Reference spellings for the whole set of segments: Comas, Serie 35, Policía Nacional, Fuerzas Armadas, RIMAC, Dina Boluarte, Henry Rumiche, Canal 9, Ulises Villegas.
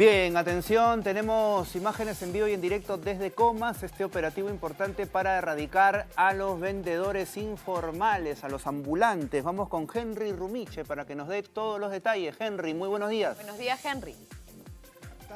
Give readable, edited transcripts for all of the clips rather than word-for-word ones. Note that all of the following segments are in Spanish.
Bien, atención, tenemos imágenes en vivo y en directo desde Comas, este operativo importante para erradicar a los vendedores informales, a los ambulantes. Vamos con Henry Rumiche para que nos dé todos los detalles. Henry, muy buenos días. Buenos días, Henry.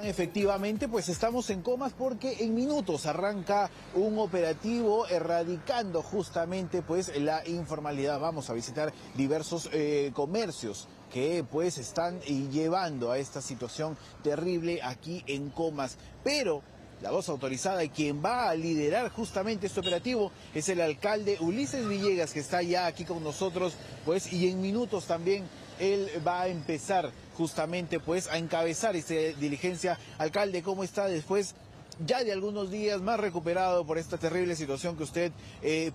Efectivamente, pues estamos en Comas porque en minutos arranca un operativo erradicando justamente pues la informalidad. Vamos a visitar diversos comercios que pues están llevando a esta situación terrible aquí en Comas, pero la voz autorizada y quien va a liderar justamente este operativo es el alcalde Ulises Villegas, que está ya aquí con nosotros, pues, y en minutos también él va a empezar justamente pues a encabezar esta diligencia. Alcalde, ¿cómo está después ya de algunos días más recuperado por esta terrible situación que usted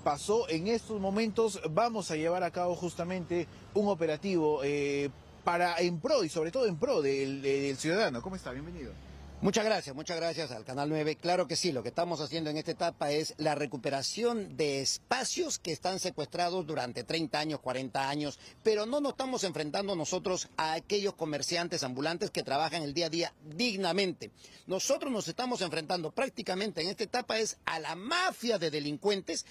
pasó? En estos momentos vamos a llevar a cabo justamente un operativo en pro del ciudadano. ¿Cómo está? Bienvenido. Muchas gracias al Canal 9. Claro que sí, lo que estamos haciendo en esta etapa es la recuperación de espacios que están secuestrados durante 30 años, 40 años, pero no nos estamos enfrentando nosotros a aquellos comerciantes ambulantes que trabajan el día a día dignamente. Nosotros nos estamos enfrentando prácticamente en esta etapa es a la mafia de delincuentes,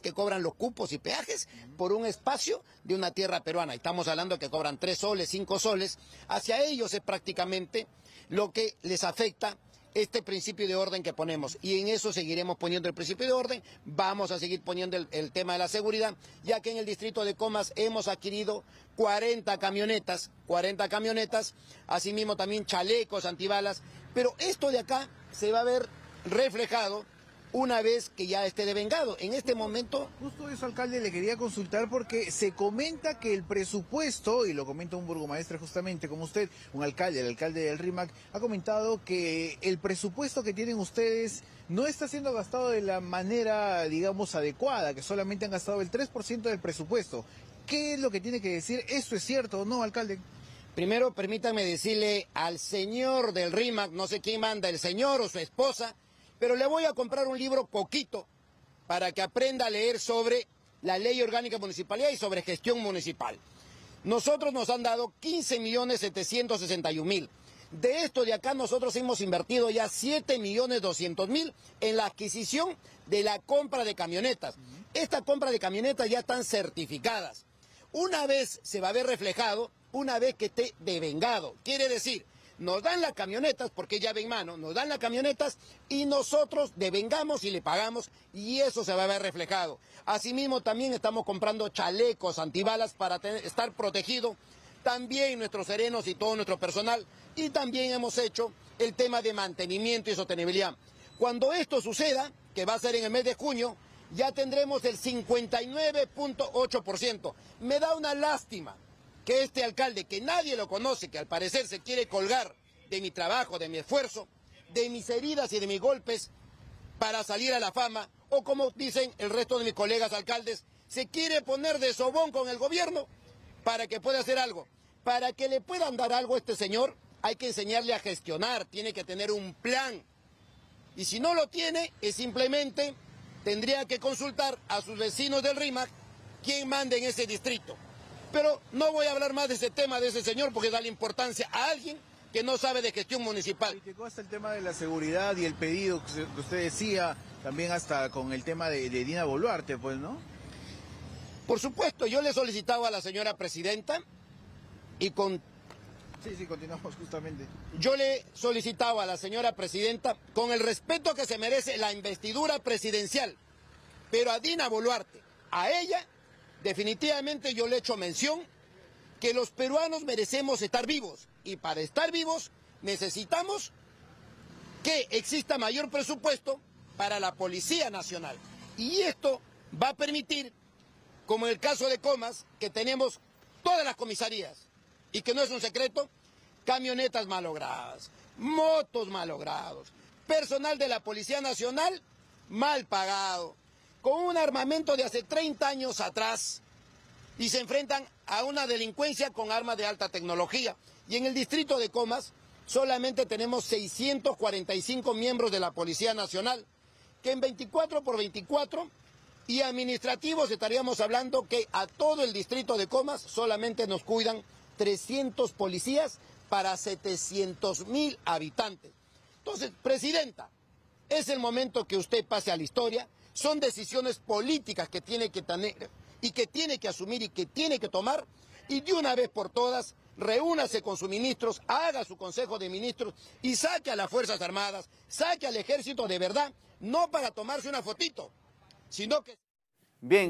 que cobran los cupos y peajes por un espacio de una tierra peruana. Estamos hablando que cobran 3 soles, 5 soles, hacia ellos es prácticamente lo que les afecta este principio de orden que ponemos, y en eso seguiremos poniendo el principio de orden. Vamos a seguir poniendo el tema de la seguridad, ya que en el distrito de Comas hemos adquirido 40 camionetas, asimismo también chalecos, antibalas, pero esto de acá se va a ver reflejado una vez que ya esté devengado. En este momento... Justo eso, alcalde, le quería consultar porque se comenta que el presupuesto, y lo comenta un burgomaestre justamente como usted, un alcalde, el alcalde del RIMAC, ha comentado que el presupuesto que tienen ustedes no está siendo gastado de la manera, digamos, adecuada, que solamente han gastado el 3% del presupuesto. ¿Qué es lo que tiene que decir? ¿Esto es cierto o no, alcalde? Primero, permítame decirle al señor del RIMAC, no sé quién manda, el señor o su esposa, pero le voy a comprar un libro poquito para que aprenda a leer sobre la ley orgánica de municipalidad y sobre gestión municipal. Nosotros nos han dado 15.761.000. De esto de acá nosotros hemos invertido ya 7.200.000 en la adquisición de la compra de camionetas. Esta compra de camionetas ya están certificadas. Una vez se va a ver reflejado, una vez que esté devengado, quiere decir... Nos dan las camionetas, porque llave en mano, nos dan las camionetas y nosotros devengamos y le pagamos, y eso se va a ver reflejado. Asimismo, también estamos comprando chalecos, antibalas para estar protegido, también nuestros serenos y todo nuestro personal, y también hemos hecho el tema de mantenimiento y sostenibilidad. Cuando esto suceda, que va a ser en el mes de junio, ya tendremos el 59.8%. Me da una lástima que este alcalde, que nadie lo conoce, que al parecer se quiere colgar de mi trabajo, de mi esfuerzo, de mis heridas y de mis golpes para salir a la fama, o como dicen el resto de mis colegas alcaldes, se quiere poner de sobón con el gobierno para que pueda hacer algo. Para que le puedan dar algo a este señor, hay que enseñarle a gestionar, tiene que tener un plan. Y si no lo tiene, es simplemente tendría que consultar a sus vecinos del RIMAC quién manda en ese distrito. Pero no voy a hablar más de ese tema de ese señor porque da la importancia a alguien que no sabe de gestión municipal. Llegó hasta el tema de la seguridad y el pedido que usted decía, también hasta con el tema de Dina Boluarte, pues, ¿no? Por supuesto, yo le solicitaba a la señora presidenta y con... Sí, continuamos justamente. Yo le solicitaba a la señora presidenta con el respeto que se merece la investidura presidencial, pero a Dina Boluarte, a ella... Definitivamente yo le echo mención que los peruanos merecemos estar vivos, y para estar vivos necesitamos que exista mayor presupuesto para la Policía Nacional, y esto va a permitir, como en el caso de Comas, que tenemos todas las comisarías, y que no es un secreto, camionetas malogradas, motos malogrados, personal de la Policía Nacional mal pagado, con un armamento de hace 30 años atrás, y se enfrentan a una delincuencia con armas de alta tecnología. Y en el distrito de Comas solamente tenemos 645 miembros de la Policía Nacional, que en 24x24 y administrativos estaríamos hablando que a todo el distrito de Comas solamente nos cuidan 300 policías para 700.000 habitantes. Entonces, presidenta, es el momento que usted pase a la historia. Son decisiones políticas que tiene que tener y que tiene que asumir y que tiene que tomar. Y de una vez por todas, reúnase con sus ministros, haga su consejo de ministros y saque a las Fuerzas Armadas, saque al ejército de verdad, no para tomarse una fotito, sino que... Bien.